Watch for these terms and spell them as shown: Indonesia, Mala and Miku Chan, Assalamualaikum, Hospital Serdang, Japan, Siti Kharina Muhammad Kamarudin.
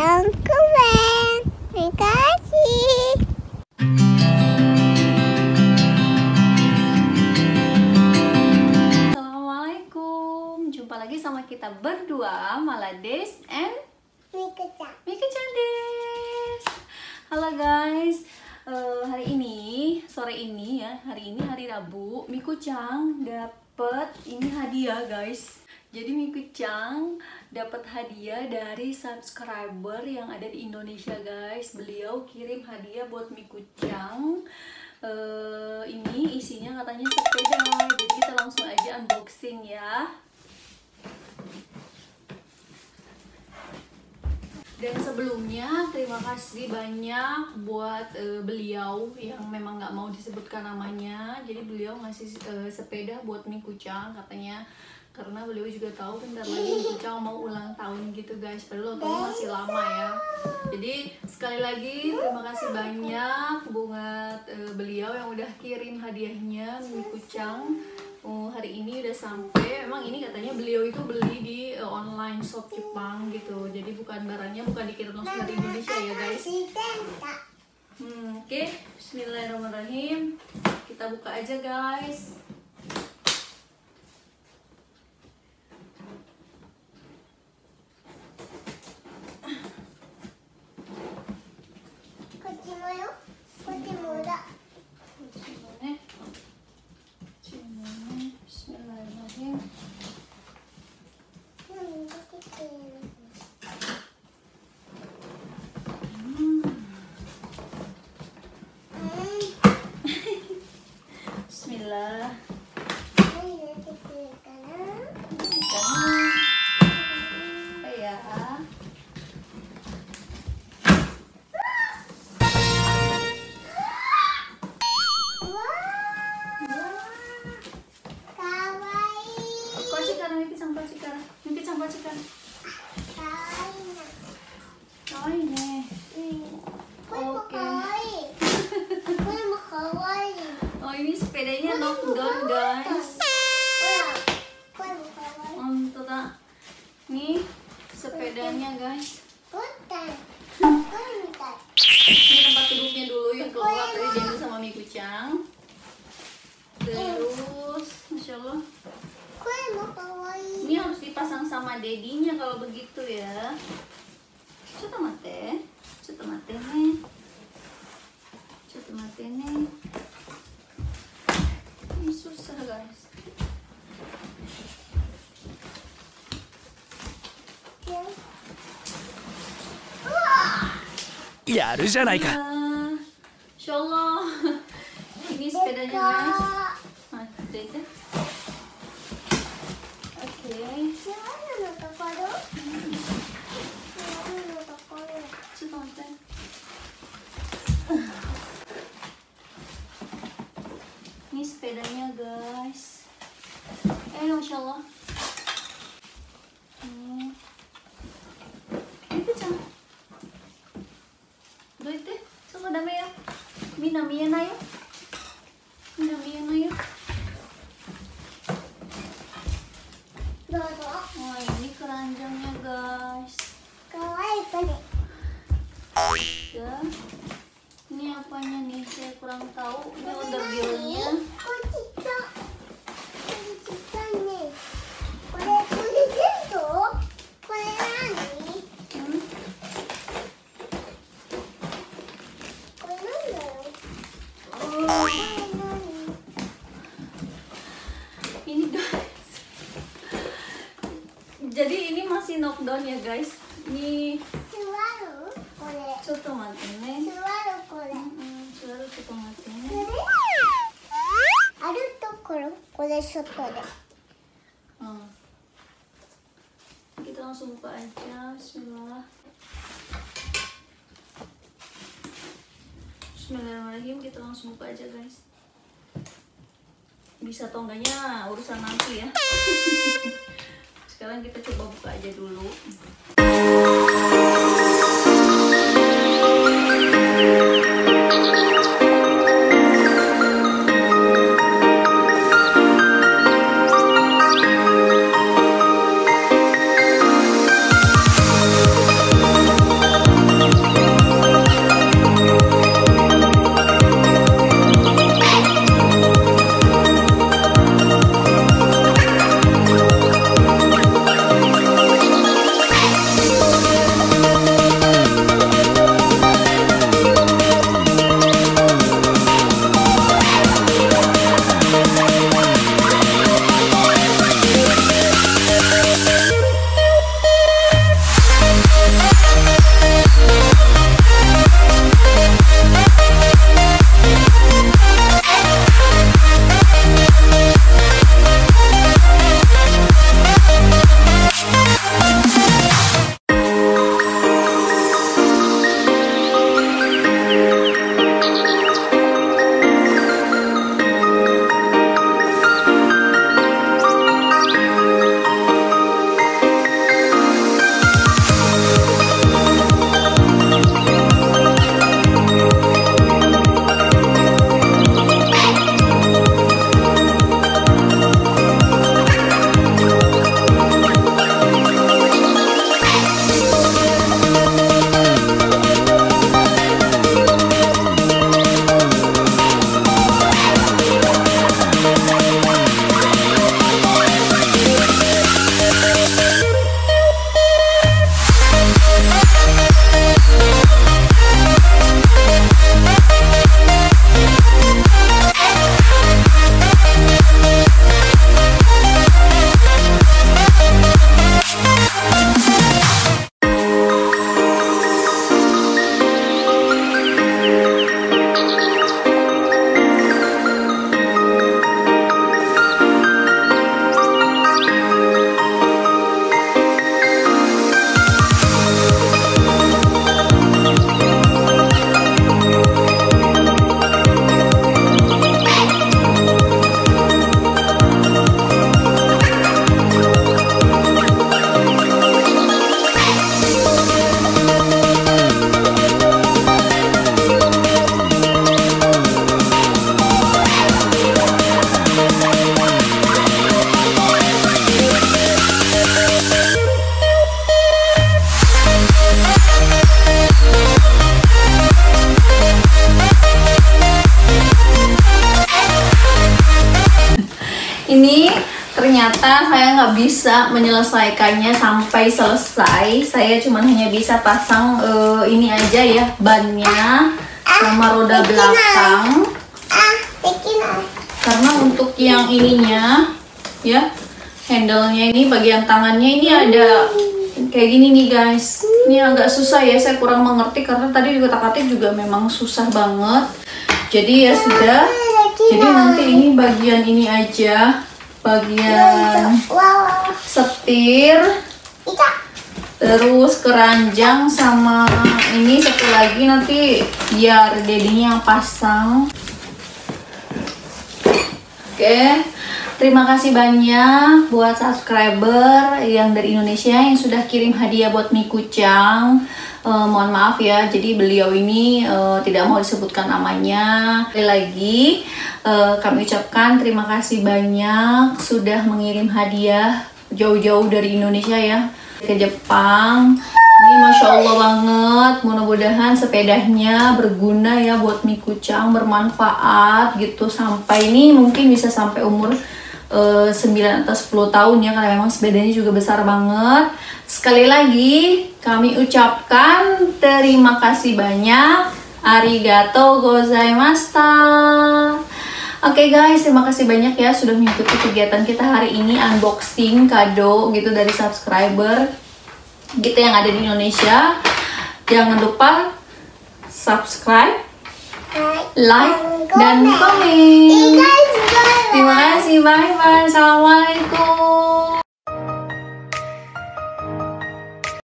dan komen. Terima kasih. Assalamualaikum. Jumpa lagi sama kita berdua, Mala and Miku Chan. Miku Chan Des. Halo guys. Hari ini, sore ini ya, hari ini hari Rabu, Miku Chan dapat ini hadiah guys. Jadi Miku Chan dapat hadiah dari subscriber yang ada di Indonesia guys. Beliau kirim hadiah buat Miku Chan. Ini isinya katanya sepeda. Jadi kita langsung aja unboxing ya. Dan sebelumnya terima kasih banyak buat beliau yang memang nggak mau disebutkan namanya. Jadi beliau ngasih sepeda buat Miku Chan katanya. Karena beliau juga tahu bentar lagi Miku Chan mau ulang tahun gitu guys, padahal ulang masih lama ya. Jadi sekali lagi terima kasih banyak buat beliau yang udah kirim hadiahnya Miku Chan. Hari ini udah sampai. Emang ini katanya beliau itu beli di online shop Jepang gitu. Jadi bukan barangnya bukan dikirim langsung dari Indonesia ya guys. Oke. Bismillahirrahmanirrahim. Kita buka aja guys. Dedinya kalau begitu ya. Coba mate nih. Ini susah guys. Ya, harus ya naik. Insyaallah. Ini sepedanya guys. Mate deh. Oke. Ini sepedanya guys. Masya Allah. Itu cang. Doite, semua damai ya. Minamiya nayo. Oh, ini keranjangnya guys. Ya. Ini apanya nih? Saya kurang tahu. Ini order dealnya. Jadi ini masih knockdown ya guys. Ini suaru kore. Chotto matte ne. Suaru kore. Suaru chotto matte ne. Aru tokoro kore chotto de. Kita langsung buka aja. Bismillah. Bismillahirrahmanirrahim. Kita langsung buka aja guys. Bisa atau enggaknya urusan nanti ya. Sekarang kita coba buka aja dulu. saya nggak bisa menyelesaikannya sampai selesai. Saya cuma hanya bisa pasang ini aja ya, bannya sama roda belakang. Karena untuk yang ininya ya, handle-nya ini bagian tangannya ini ada kayak gini nih guys. Ini agak susah ya, saya kurang mengerti karena tadi juga kata-kata juga memang susah banget. Jadi ya sudah, jadi nanti ini bagian ini aja, bagian setir, terus keranjang sama ini satu lagi nanti biar dedinya yang pasang. Oke, terima kasih banyak buat subscriber yang dari Indonesia yang sudah kirim hadiah buat Miku Chan. Mohon maaf ya, jadi beliau ini tidak mau disebutkan namanya. Sekali lagi kami ucapkan terima kasih banyak sudah mengirim hadiah jauh-jauh dari Indonesia ya ke Jepang. Ini Masya Allah banget, mudah-mudahan sepedanya berguna ya buat Miku Chan, bermanfaat gitu. Sampai ini mungkin bisa sampai umur 9 atau 10 tahun ya, karena memang sepedanya juga besar banget. Sekali lagi kami ucapkan terima kasih banyak, arigatou gozaimashita. Oke guys, terima kasih banyak ya sudah mengikuti kegiatan kita hari ini, unboxing kado gitu dari subscriber kita yang ada di Indonesia. Jangan lupa subscribe, like, dan komen. Terima kasih, bye bye, assalamualaikum.